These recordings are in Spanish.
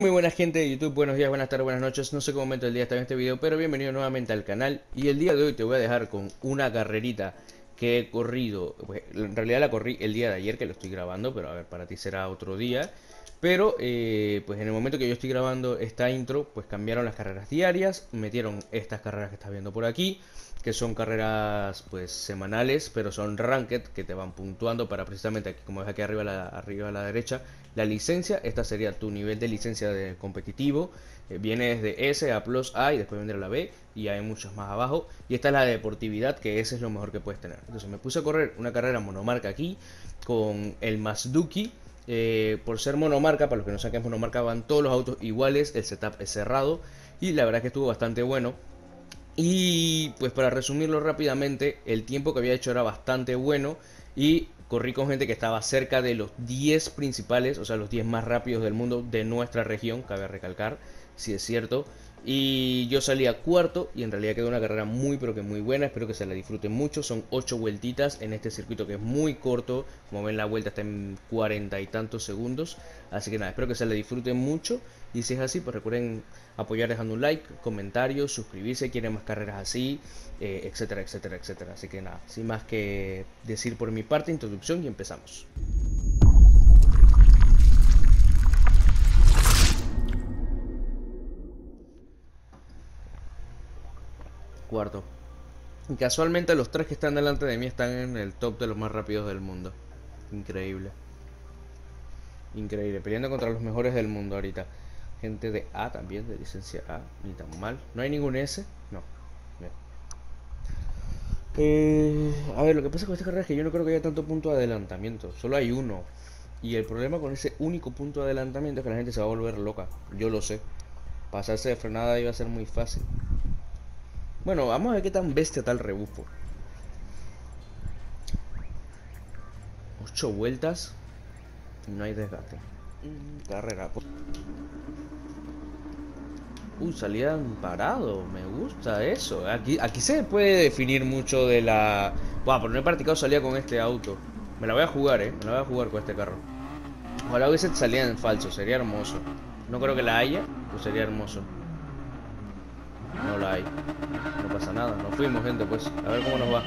Muy buena gente de YouTube, buenos días, buenas tardes, buenas noches, no sé qué momento del día está en este video, pero bienvenido nuevamente al canal. Y el día de hoy te voy a dejar con una carrerita que he corrido, pues, en realidad la corrí el día de ayer que lo estoy grabando, pero a ver, para ti será otro día. Pero pues en el momento que yo estoy grabando esta intro, pues cambiaron las carreras diarias, metieron estas carreras que estás viendo por aquí, que son carreras pues semanales, pero son ranked, que te van puntuando para precisamente, aquí, como ves aquí arriba a la derecha, la licencia. Esta sería tu nivel de licencia de competitivo, viene desde S a Plus A y después vendrá la B, y hay muchas más abajo. Y esta es la deportividad, que ese es lo mejor que puedes tener. Entonces me puse a correr una carrera monomarca aquí con el Mazduki. Por ser monomarca, para los que no saben que es monomarca, van todos los autos iguales, el setup es cerrado, y la verdad es que estuvo bastante bueno. Y pues para resumirlo rápidamente, el tiempo que había hecho era bastante bueno y corrí con gente que estaba cerca de los 10 principales, o sea, los 10 más rápidos del mundo de nuestra región, cabe recalcar, si es cierto. Y yo salí a cuarto y en realidad quedó una carrera muy pero que muy buena, espero que se la disfruten mucho. Son 8 vueltitas en este circuito que es muy corto, como ven la vuelta está en 40 y tantos segundos. Así que nada, espero que se la disfruten mucho. Y si es así, pues recuerden apoyar dejando un like, comentarios, suscribirse si quieren más carreras así, etcétera, etcétera, etcétera. Así que nada, sin más que decir por mi parte, introducción y empezamos. Cuarto. Y casualmente los tres que están delante de mí están en el top de los más rápidos del mundo. Increíble. Increíble. Peleando contra los mejores del mundo ahorita. Gente de A también, de licencia A. Ni tan mal. ¿No hay ningún S? No. Bien. A ver, lo que pasa con esta carrera es que yo no creo que haya tanto punto de adelantamiento. Solo hay uno. Y el problema con ese único punto de adelantamiento es que la gente se va a volver loca. Yo lo sé. Pasarse de frenada iba a ser muy fácil. Bueno, vamos a ver qué tan bestia está el rebufo. 8 vueltas. No hay desgaste. Carrera. Salida en parado. Me gusta eso. Aquí se puede definir mucho de la... Buah, pero no he practicado salida con este auto. Me la voy a jugar, me la voy a jugar con este carro. Ojalá hubiese salida en falso. Sería hermoso. No creo que la haya, pero sería hermoso. No la hay. No pasa nada, nos fuimos, gente, pues. A ver cómo nos va.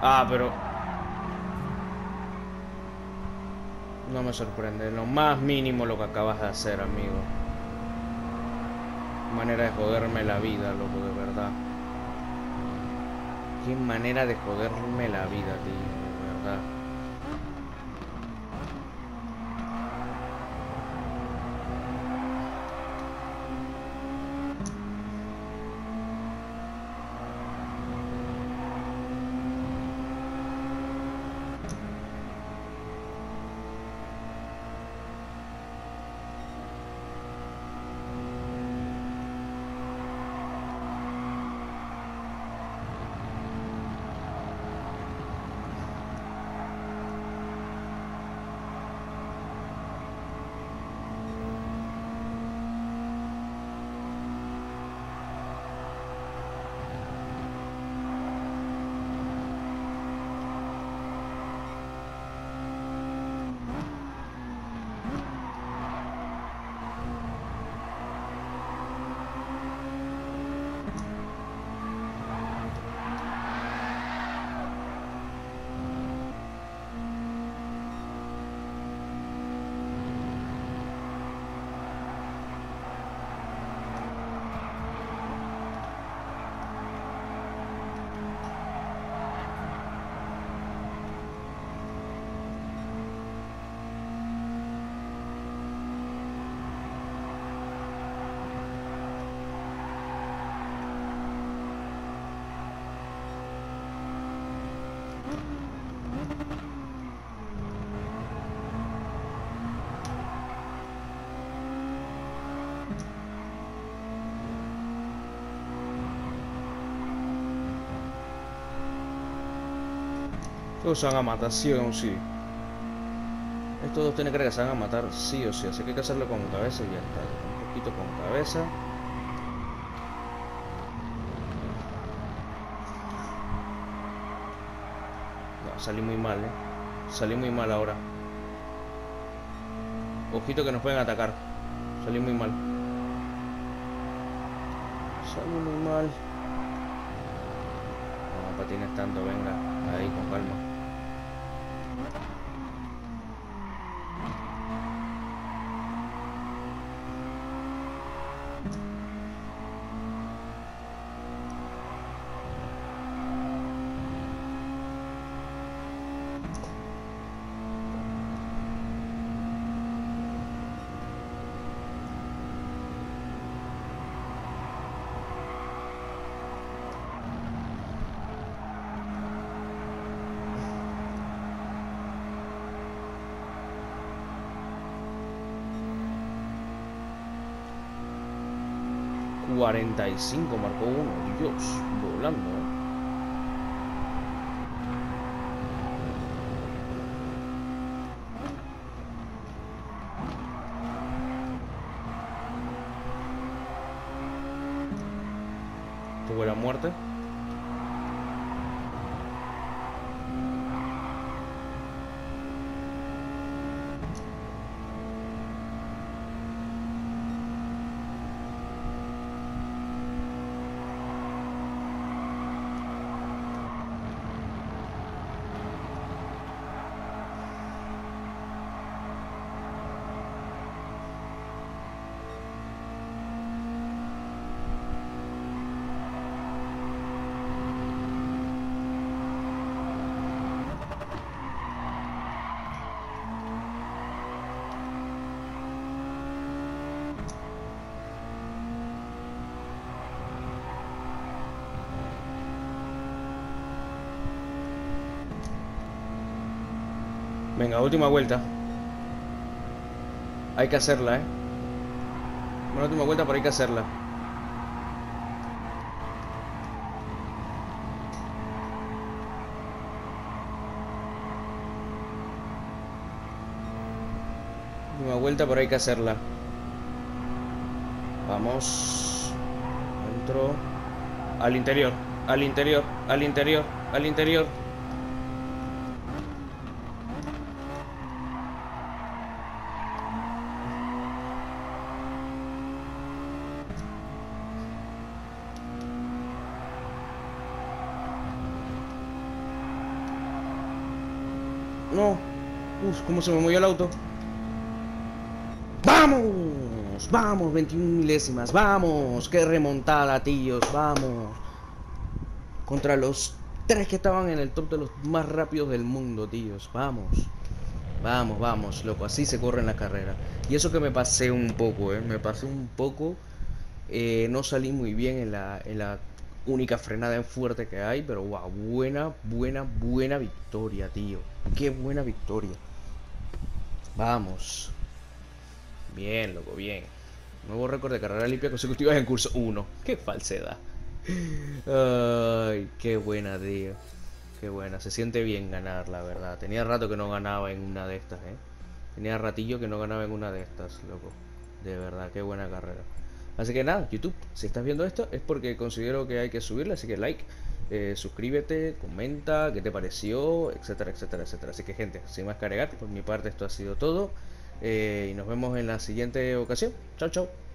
Ah, pero... No me sorprende lo más mínimo lo que acabas de hacer, amigo. Manera de joderme la vida, loco, de verdad. Qué manera de joderme la vida, tío, de verdad. Todos se van a matar sí o sí. Estos dos tienen que se van a matar sí o sí. Así que hay que hacerlo con cabeza y ya está. Un poquito con cabeza. No, salí muy mal, eh. Salí muy mal ahora. Ojito que nos pueden atacar. Salí muy mal. Salí muy mal. No patines tanto, venga. Ahí, con calma. Marcó uno, Dios, volando. Tuvo la muerte. Venga, última vuelta. Hay que hacerla, eh. Una última vuelta, pero hay que hacerla. Última vuelta, pero hay que hacerla. Vamos. Entro. Al interior, al interior, al interior, al interior. Cómo se me movió el auto. ¡Vamos! ¡Vamos! 21 milésimas. ¡Vamos! ¡Qué remontada, tíos! ¡Vamos! Contra los tres que estaban en el top de los más rápidos del mundo, tíos. ¡Vamos! ¡Vamos, vamos, loco! Así se corre en la carrera. Y eso que me pasé un poco, ¿eh? Me pasé un poco. No salí muy bien en la única frenada fuerte que hay, pero wow, buena, buena, buena victoria, tío. Qué buena victoria. Vamos. Bien, loco, bien. Nuevo récord de carrera limpia consecutiva en curso 1. Qué falsedad. Ay, qué buena, tío. Qué buena. Se siente bien ganar, la verdad. Tenía rato que no ganaba en una de estas, eh. Tenía ratillo que no ganaba en una de estas, loco. De verdad, qué buena carrera. Así que nada, YouTube, si estás viendo esto es porque considero que hay que subirle, así que like, suscríbete, comenta qué te pareció, etcétera, etcétera, etcétera. Así que gente, sin más que agregar, por mi parte esto ha sido todo, y nos vemos en la siguiente ocasión. Chao, chao.